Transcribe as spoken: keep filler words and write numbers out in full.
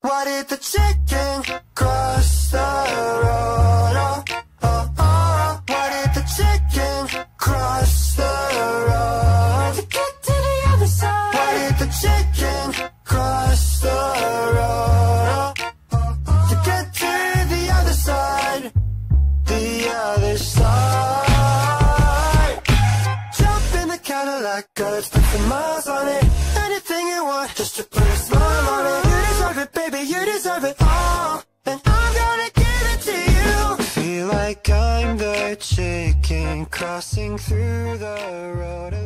Why did the chicken cross the road? Oh, oh, oh. Why did the chicken cross the road? To get to the other side. Why did the chicken cross the road? Oh, oh, oh. To get to the other side. The other side. Jump in the Cadillac, got it stuck for miles on it. Anything you want, just to put a smile on it. Baby, you deserve it all, and I'm gonna give it to you. Feel like I'm the chicken crossing through the road.